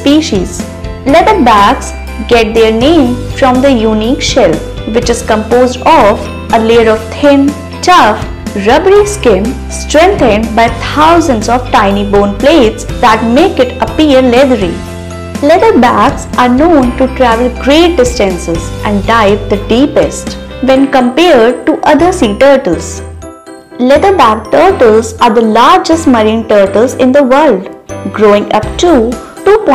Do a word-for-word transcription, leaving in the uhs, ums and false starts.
species. Leatherbacks get their name from their unique shell, which is composed of a layer of thin, tough, rubbery skin strengthened by thousands of tiny bone plates that make it appear leathery. Leatherbacks are known to travel great distances and dive the deepest when compared to other sea turtles. Leatherback turtles are the largest marine turtles in the world, growing up to two point five